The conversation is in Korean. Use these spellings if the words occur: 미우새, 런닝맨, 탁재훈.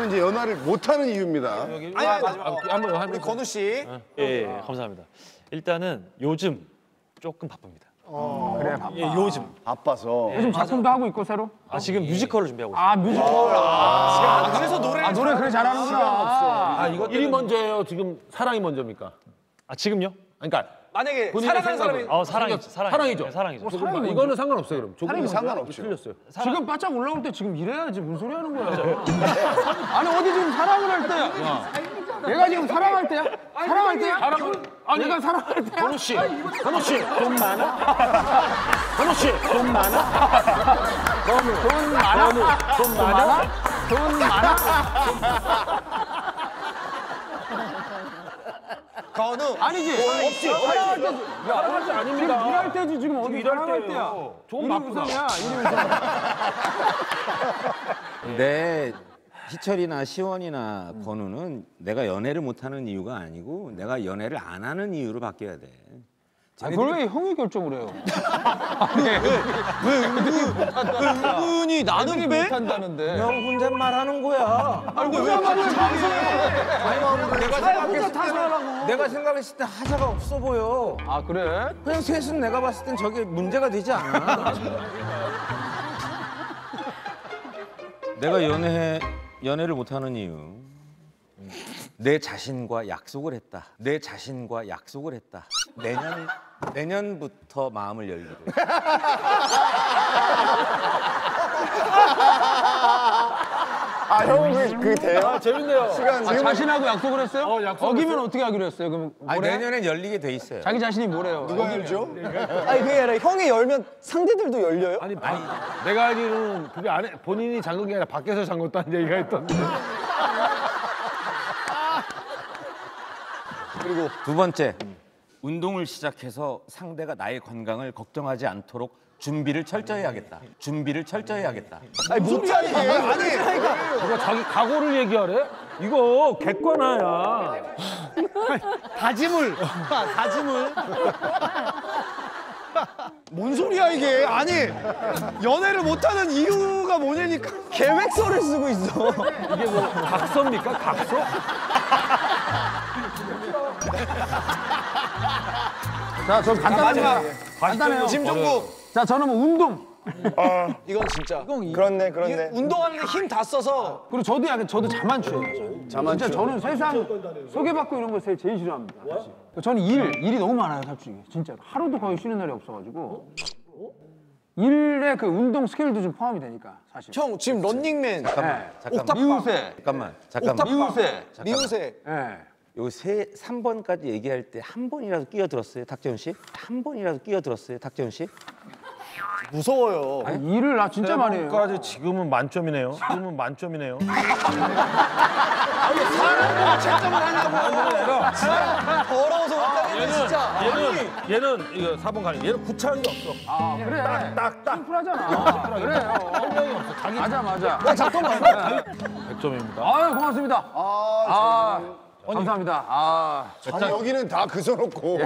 저는 이제 연화를 못하는 이유입니다. 한번 건우 씨. 예, 감사합니다. 일단은 요즘 조금 바쁩니다. 그래 바빠. 예, 요즘 바빠서. 요즘 작품도 하고 있고 새로. 지금 뮤지컬을 준비하고 있어요. 뮤지컬. 그래서 노래. 노래 그래 잘하는구나. 일이 먼저예요. 지금 사랑이 먼저입니까? 지금요? 그러니까. 만약에 사랑하는 사람이 사랑이죠. 사랑이죠. 이거는 상관없어요. 그럼 조금은 상관없죠. 틀렸어요. 지금 바짝 올라올 때 지금 이래야지 무슨 소리 하는 거야. 아니 어디 지금 사랑을 할 때야. 내가 지금 사랑할 때야? 사랑할 때야? 아니 내가 사랑할 때야? 건우 씨, 돈 많아? 건우 씨, 돈 많아? 돈 많아? 돈 많아? 돈 많아? 건우 아니지 없지 사랑할 때지 사랑할 때 아닙니다. 지금 일할 때지 지금 어디 일할 때야. 좋은 막부상이야 근데 희철이나 시원이나 건우는 내가 연애를 못하는 이유가 아니고 내가 연애를 안 하는 이유로 바뀌어야 돼. 그걸 왜 형이 결정을 해요? 왜 은근히 나는 왜 못한다는데? 형 혼잣말 하는 거야. 아니 왜 혼잣말을 해? 내가 생각했을 때 하자가 없어 보여. 아 그래? 그냥 셋은 내가 봤을 땐 저게 문제가 되지 않아. 내가 연애를 못하는 이유. 내 자신과 약속을 했다. 내 자신과 약속을 했다. 내년부터 마음을 열기로. 형은 그 대화 재밌네요. 시간 자신하고 약속을 했어요? 약속을 어기면 했어요? 어떻게 하기로 했어요? 그럼 내년엔 열리게 돼 있어요. 자기 자신이 뭐래요? 누가 열죠? 아니 그게 아니라 형이 열면 상대들도 열려요? 아니 내가 알기로는 그게 안에 본인이 잠근 게 아니라 밖에서 잠궜다는 얘기가 있던데. 그리고 두 번째, 운동을 시작해서 상대가 나의 건강을 걱정하지 않도록 준비를 철저히 하겠다. 준비를 철저히 하겠다. 아니 못 짜리게. 아니 이거 자기 각오를 얘기하래? 이거 객관화야. 다짐을. 뭔 소리야 이게. 아니 연애를 못하는 이유가 뭐냐니까 계획서를 쓰고 있어. 이게 뭐 각서입니까? 각서? 자, 저 간단해요. 짐정부. 자, 저는 뭐 운동. 이건 진짜. 그렇네. 운동하는데 힘 다 써서. 그리고 저도 약간 잠만 취해요. 진짜 저는 세상 소개받고 이런 거 제일 싫어합니다. 저는 일이 너무 많아요, 솔직히. 진짜로. 하루도 거의 쉬는 날이 없어가지고. 일에 그 운동 스케줄도 좀 포함이 되니까 사실. 형 지금 런닝맨. 잠깐만. 미우새. 여기 3번까지 얘기할 때 한 번이라도 끼어들었어요, 탁재훈 씨? 무서워요. 아니, 일을 나 진짜 많이 해요. 지금은 만점이네요. 아니, 사람과 채점을 하냐고. 진짜 더러워서 못하겠네, 진짜. 얘는 이거 4번 가는 얘는 구차한 게 없어. 그래. 딱. 심플하잖아. 그래요. 설명이 없어. 맞아. 잠깐만. 100점입니다. 아유, 고맙습니다. 감사합니다. 여기는 다 그저 놓고.